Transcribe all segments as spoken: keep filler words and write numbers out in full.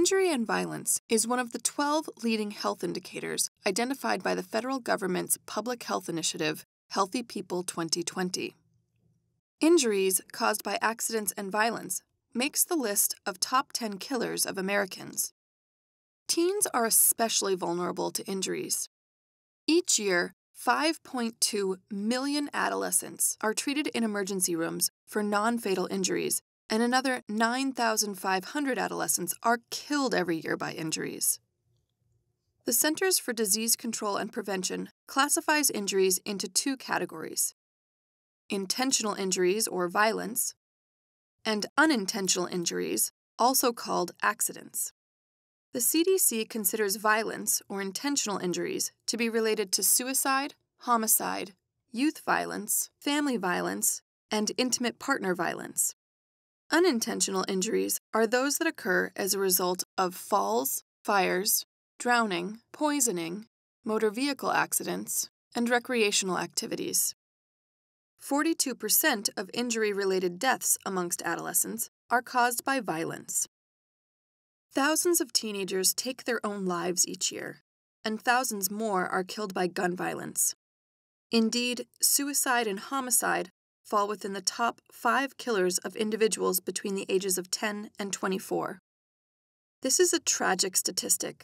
Injury and violence is one of the twelve leading health indicators identified by the federal government's public health initiative, Healthy People twenty twenty. Injuries caused by accidents and violence makes the list of top ten killers of Americans. Teens are especially vulnerable to injuries. Each year, five point two million adolescents are treated in emergency rooms for non-fatal injuries, and another nine thousand five hundred adolescents are killed every year by injuries. The Centers for Disease Control and Prevention classifies injuries into two categories: intentional injuries or violence, and unintentional injuries, also called accidents. The C D C considers violence or intentional injuries to be related to suicide, homicide, youth violence, family violence, and intimate partner violence. Unintentional injuries are those that occur as a result of falls, fires, drowning, poisoning, motor vehicle accidents, and recreational activities. forty-two percent of injury-related deaths amongst adolescents are caused by violence. Thousands of teenagers take their own lives each year, and thousands more are killed by gun violence. Indeed, suicide and homicide fall within the top five killers of individuals between the ages of ten and twenty-four. This is a tragic statistic.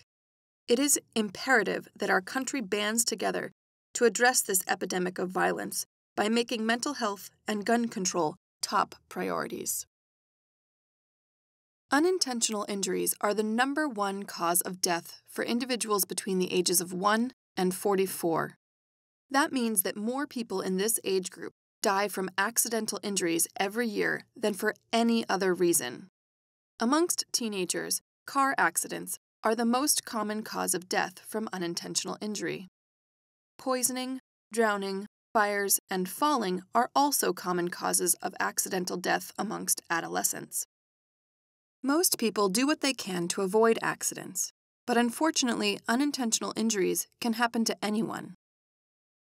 It is imperative that our country bands together to address this epidemic of violence by making mental health and gun control top priorities. Unintentional injuries are the number one cause of death for individuals between the ages of one and forty-four. That means that more people in this age group die from accidental injuries every year than for any other reason. Amongst teenagers, car accidents are the most common cause of death from unintentional injury. Poisoning, drowning, fires, and falling are also common causes of accidental death amongst adolescents. Most people do what they can to avoid accidents, but unfortunately, unintentional injuries can happen to anyone.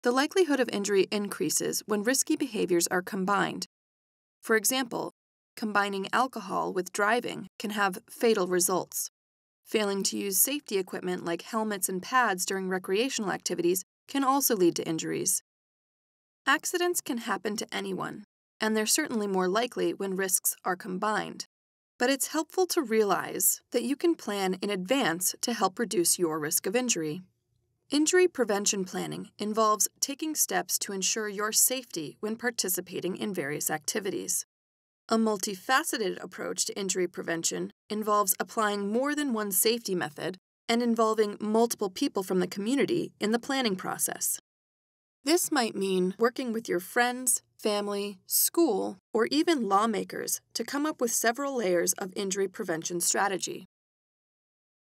The likelihood of injury increases when risky behaviors are combined. For example, combining alcohol with driving can have fatal results. Failing to use safety equipment like helmets and pads during recreational activities can also lead to injuries. Accidents can happen to anyone, and they're certainly more likely when risks are combined. But it's helpful to realize that you can plan in advance to help reduce your risk of injury. Injury prevention planning involves taking steps to ensure your safety when participating in various activities. A multifaceted approach to injury prevention involves applying more than one safety method and involving multiple people from the community in the planning process. This might mean working with your friends, family, school, or even lawmakers to come up with several layers of injury prevention strategy.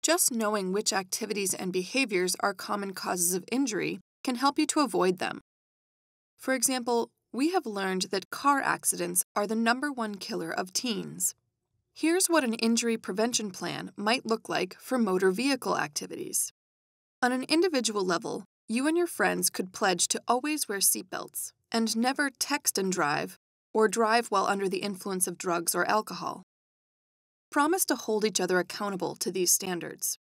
Just knowing which activities and behaviors are common causes of injury can help you to avoid them. For example, we have learned that car accidents are the number one killer of teens. Here's what an injury prevention plan might look like for motor vehicle activities. On an individual level, you and your friends could pledge to always wear seatbelts and never text and drive or drive while under the influence of drugs or alcohol. Promise to hold each other accountable to these standards.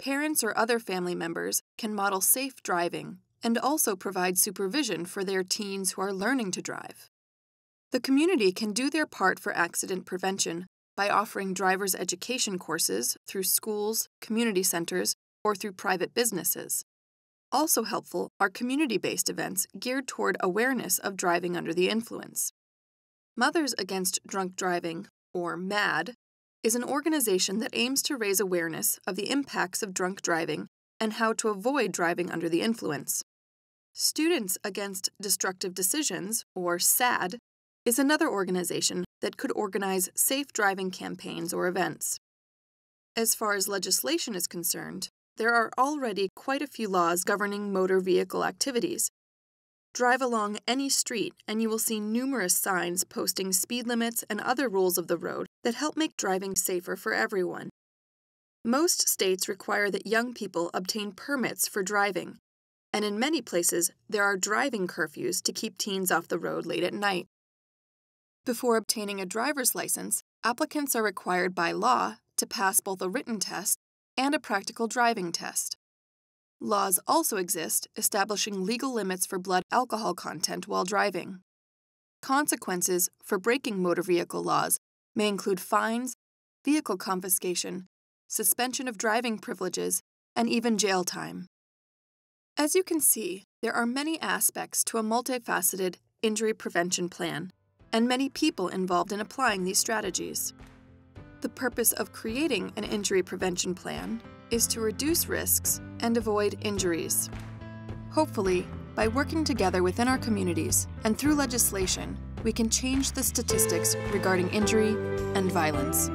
Parents or other family members can model safe driving and also provide supervision for their teens who are learning to drive. The community can do their part for accident prevention by offering drivers' education courses through schools, community centers, or through private businesses. Also helpful are community-based events geared toward awareness of driving under the influence. Mothers Against Drunk Driving, or MAD, is an organization that aims to raise awareness of the impacts of drunk driving and how to avoid driving under the influence. Students Against Destructive Decisions, or SAD, is another organization that could organize safe driving campaigns or events. As far as legislation is concerned, there are already quite a few laws governing motor vehicle activities. Drive along any street and you will see numerous signs posting speed limits and other rules of the road that help make driving safer for everyone. Most states require that young people obtain permits for driving, and in many places there are driving curfews to keep teens off the road late at night. Before obtaining a driver's license, applicants are required by law to pass both a written test and a practical driving test. Laws also exist establishing legal limits for blood alcohol content while driving. Consequences for breaking motor vehicle laws may include fines, vehicle confiscation, suspension of driving privileges, and even jail time. As you can see, there are many aspects to a multifaceted injury prevention plan, and many people involved in applying these strategies. The purpose of creating an injury prevention plan is to reduce risks and avoid injuries. Hopefully, by working together within our communities and through legislation, we can change the statistics regarding injury and violence.